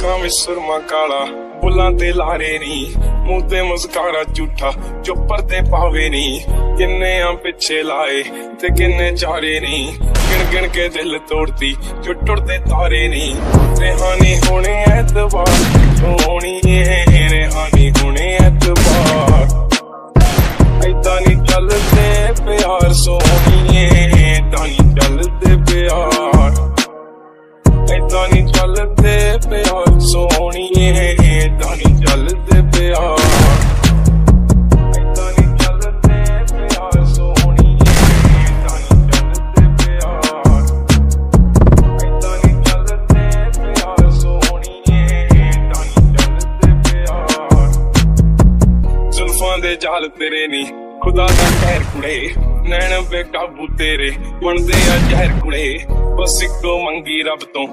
अखा में सुरमा काला, बुलां ते लारे नी, मुंह ते मुस्कारा झूठा जो परदे पावे नी। किन्ने आ पिछे लाए ते किन्ने चारे नी, गिन गिन के दिल तोड़ती जो टुटदे तारे नी। रेहानी होने ऐतबार होनी है, रेहानी होने ऐतबार, ऐदा नी चलदे प्यार सोहणीए, ऐदा नी चलदे प्यार, ऐदा नी चलदे प्यार सोहणीए, ऐदा नी चलदे प्यार। जाल तेरे नी खुदा दा कहर कुड़े, नैन बेकाबू तेरे बनदे आ जहर कुड़े, बस इको मंगी रब तो।